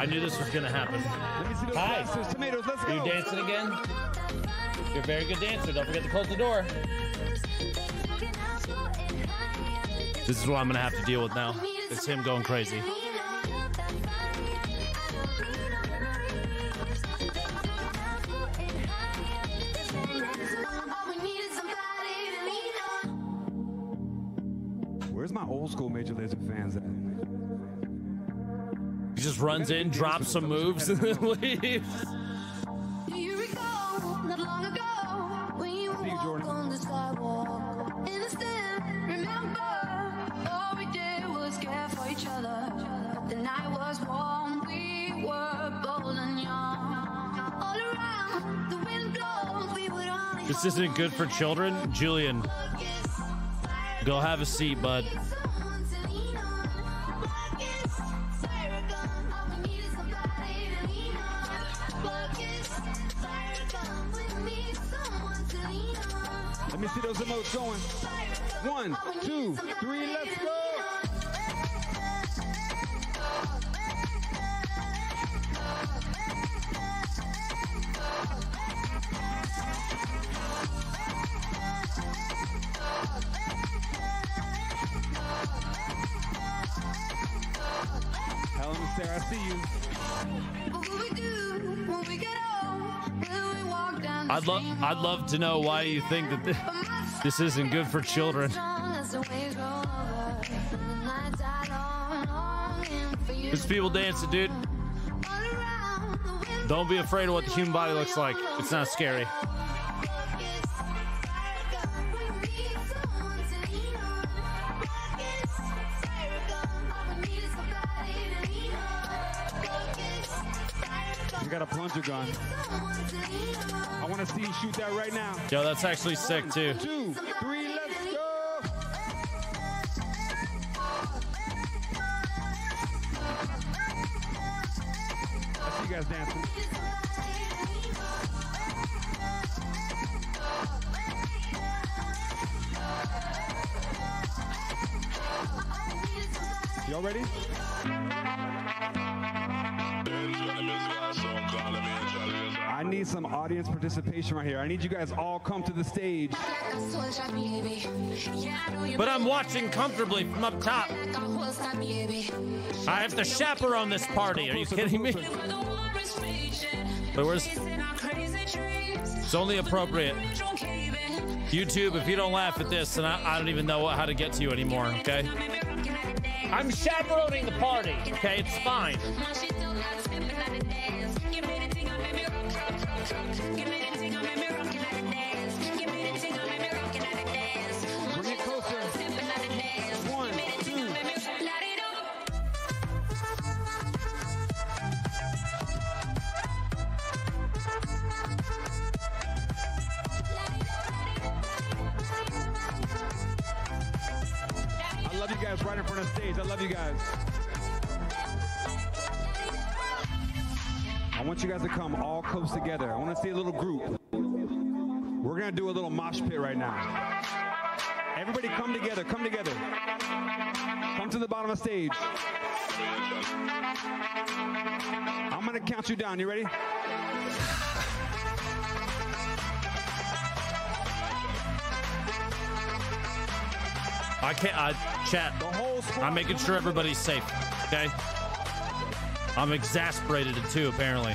I knew this was going to happen. Hi. Tomatoes. Let's go. Are you dancing again? You're a very good dancer. Don't forget to close the door. This is what I'm going to have to deal with now. It's him going crazy. Where's my old school Major Lazer fans at? He just runs in, drops some moves, and then leaves. Here we go, not long ago, when you walked on the sidewalk. Instead, remember, all we did was care for each other. The night was warm, we were bold and young. All around, the wind blows, we would only. This isn't good for children, Julian. Go have a seat, bud. Let me see those emotes going. 1, 2, 3, let's go. There, I see you. I'd love to know why you think that this isn't good for children. There's people dancing, dude. Don't be afraid of what the human body looks like. It's not scary. Got a plunger gun. I want to see you shoot that right now. Yo, that's actually sick too. 1, 2, 3, let's go. I see you guys dancing. Y'all ready? I need some audience participation right here. I need you guys all come to the stage. But I'm watching comfortably from up top. I have to chaperone this party. Are you kidding me? But it's only appropriate. YouTube, if you don't laugh at this, then I don't even know how to get to you anymore, okay? I'm chaperoning the party, okay? It's fine. I love you guys right in front of stage. I love you guys. I want you guys to come all close together. I want to see a little group. We're going to do a little mosh pit right now. Everybody come together. Come together. Come to the bottom of stage. I'm going to count you down. You ready? I can't, chat, I'm making sure everybody's safe, okay? I'm exasperated too, apparently.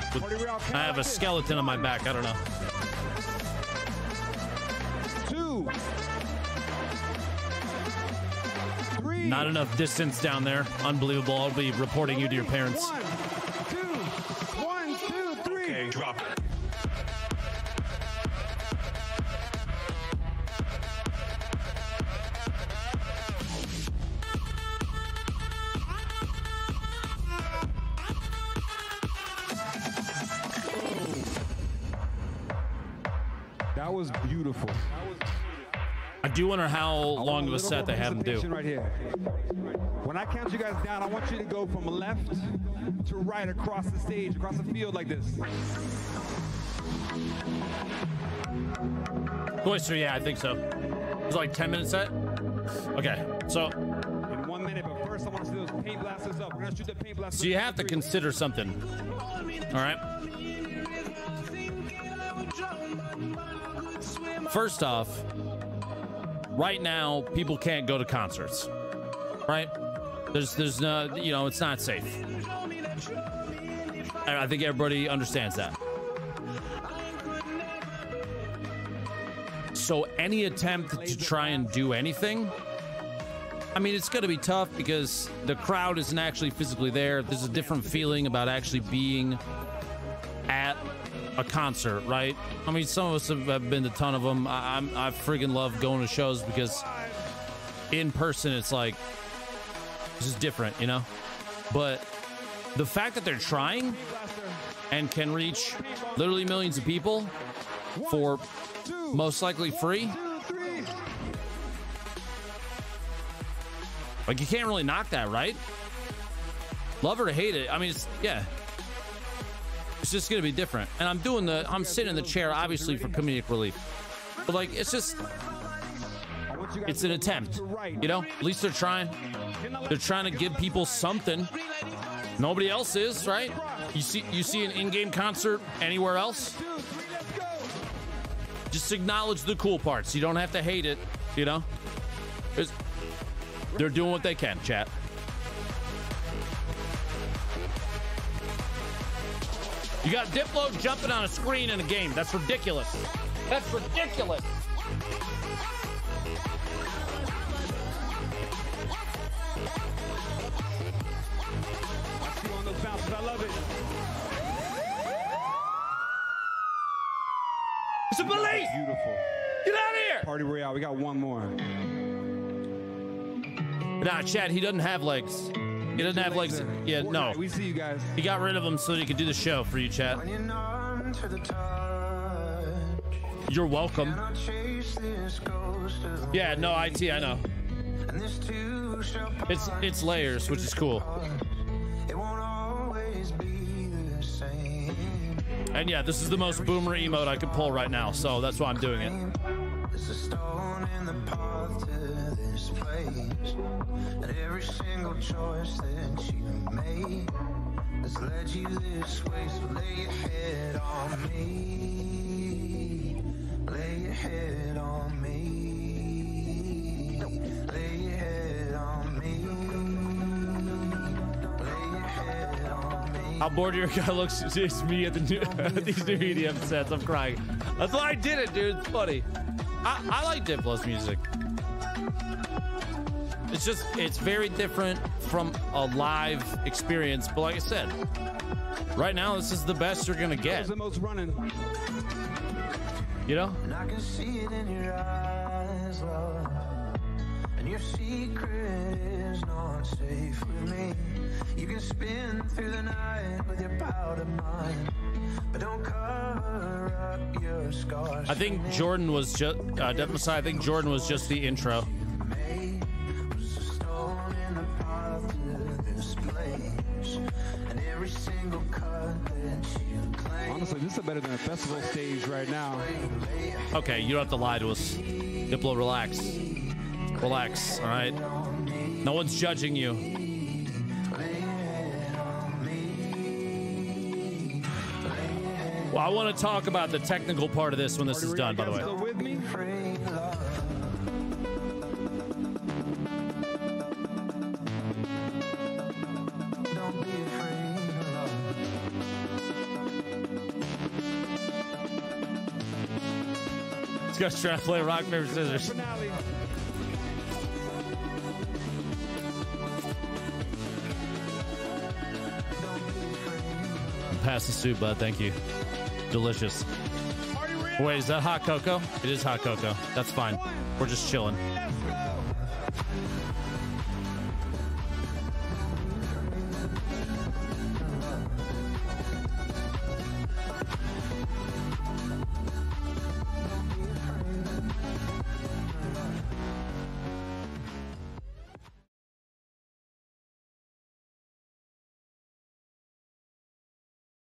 I have a skeleton on my back, I don't know. 2, 3. Not enough distance down there, unbelievable. I'll be reporting you to your parents. 1, 2, 1, 2, 3. Okay, drop it. That was beautiful. I do wonder how long of a set they had him do. Right here. When I count you guys down, I want you to go from left to right across the stage, across the field like this. Oyster, yeah, I think so. It was like 10-minute set. Okay, so. In 1 minute, but first I want to see those paint blasters up. We're gonna shoot the paint blasters. So you have to consider something. All right. First off, right now people can't go to concerts. Right? There's no, you know, it's not safe. I think everybody understands that. So any attempt to try and do anything, I mean, it's going to be tough because the crowd isn't actually physically there. There's a different feeling about actually being at a concert, right? I mean, some of us have been to a ton of them. I freaking love going to shows because in person, it's like, this is different, you know? But the fact that they're trying and can reach literally millions of people for most likely free. Like, you can't really knock that, right? Love or hate it. I mean, it's, yeah. It's just going to be different. And I'm doing the, I'm sitting in the chair, obviously, for comedic relief. But, like, it's just, it's an attempt, you know? At least they're trying. They're trying to give people something. Nobody else is, right? You see an in-game concert anywhere else? Just acknowledge the cool parts. You don't have to hate it, you know? It's, they're doing what they can, chat. You got Diplo jumping on a screen in a game. That's ridiculous. That's ridiculous. I see on those bounces. I love it. It's a police. Beautiful. Get out of here. Party Royale. We got one more. Nah, Chad, he doesn't have legs. He doesn't have legs. Yeah, no. We see you guys. He got rid of them so that he could do the show for you, Chad. You're welcome. Yeah, no, IT, I know. It's layers, which is cool. And yeah, this is the most boomer emote I could pull right now, so that's why I'm doing it. There's a stone in the path to this place, and every single choice that you made has led you this way. So lay your head on me, lay your head on me, lay your head on me, lay your head on me. How bored your guy looks. It's me at the new, at these new EDM sets. I'm crying. That's why I did it, dude. It's funny. I like Diplo's music. It's just, it's very different from a live experience. But like I said, right now, this is the best you're going to get. The most running. You know? And I can see it in your eyes, love. And your secret is not safe with me. You can spin through the night with your powder mind. But don't cover up your scars. I think Jordan was just Death Messiah. I think Jordan was just the intro. Honestly, this is better than a festival stage right now. Okay, you don't have to lie to us. Diplo, relax. Relax, all right? No one's judging you. Well, I want to talk about the technical part of this when this is done, by the way. Let's go try to play rock, paper, scissors. Pass the soup, bud. Thank you. Delicious. Wait, is that hot cocoa? It is hot cocoa. That's fine. We're just chilling.